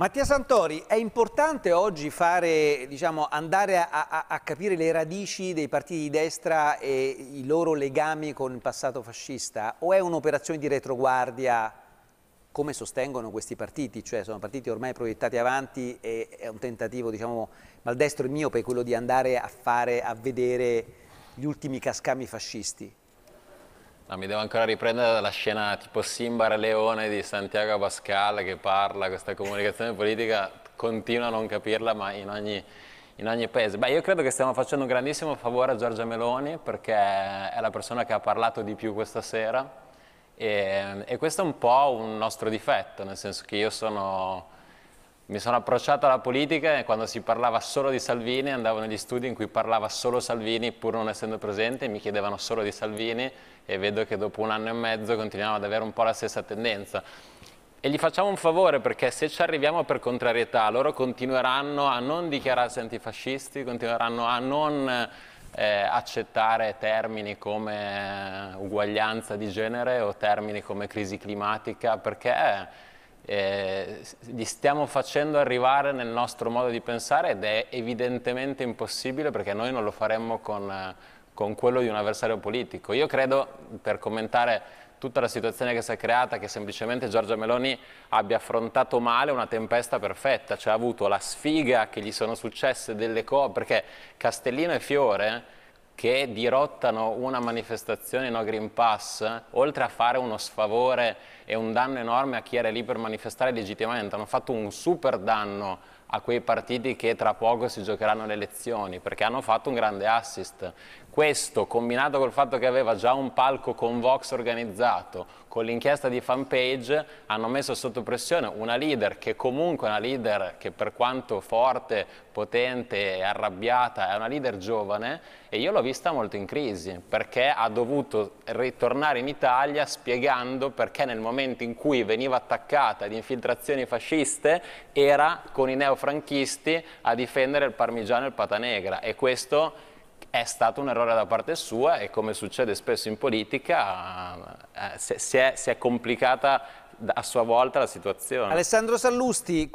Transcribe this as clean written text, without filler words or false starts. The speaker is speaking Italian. Mattia Santori, è importante oggi fare, andare a capire le radici dei partiti di destra e i loro legami con il passato fascista? O è un'operazione di retroguardia, come sostengono questi partiti? Cioè sono partiti ormai proiettati avanti e è un tentativo, maldestro e miope, quello di andare a vedere gli ultimi cascami fascisti. No, mi devo ancora riprendere dalla scena tipo Simba e Leone di Santiago Abascal che parla, questa comunicazione politica continua a non capirla, ma in ogni paese. Beh, io credo che stiamo facendo un grandissimo favore a Giorgia Meloni, perché è la persona che ha parlato di più questa sera e questo è un po' un nostro difetto, nel senso che mi sono approcciato alla politica e quando si parlava solo di Salvini andavo negli studi in cui parlava solo Salvini pur non essendo presente, mi chiedevano solo di Salvini e vedo che dopo un anno e mezzo continuiamo ad avere un po' la stessa tendenza. E gli facciamo un favore, perché se ci arriviamo per contrarietà loro continueranno a non dichiararsi antifascisti, continueranno a non accettare termini come uguaglianza di genere o termini come crisi climatica, perché li stiamo facendo arrivare nel nostro modo di pensare ed è evidentemente impossibile, perché noi non lo faremmo con quello di un avversario politico. Io credo, per commentare tutta la situazione che si è creata, che semplicemente Giorgia Meloni abbia affrontato male una tempesta perfetta, cioè ha avuto la sfiga che gli sono successe delle cose, perché Castellino e Fiore che dirottano una manifestazione no Green Pass, oltre a fare uno sfavore e un danno enorme a chi era lì per manifestare legittimamente, hanno fatto un super danno a quei partiti che tra poco si giocheranno le elezioni, perché hanno fatto un grande assist. Questo, combinato col fatto che aveva già un palco con Vox organizzato, con l'inchiesta di Fanpage, hanno messo sotto pressione una leader che comunque è una leader che, per quanto forte, potente e arrabbiata, è una leader giovane, e io l'ho vista molto in crisi, perché ha dovuto ritornare in Italia spiegando perché nel momento in cui veniva attaccata di infiltrazioni fasciste era con i neofranchisti a difendere il parmigiano e il patanegra, e questo è stato un errore da parte sua e, come succede spesso in politica, si è complicata a sua volta la situazione. Alessandro Sallusti,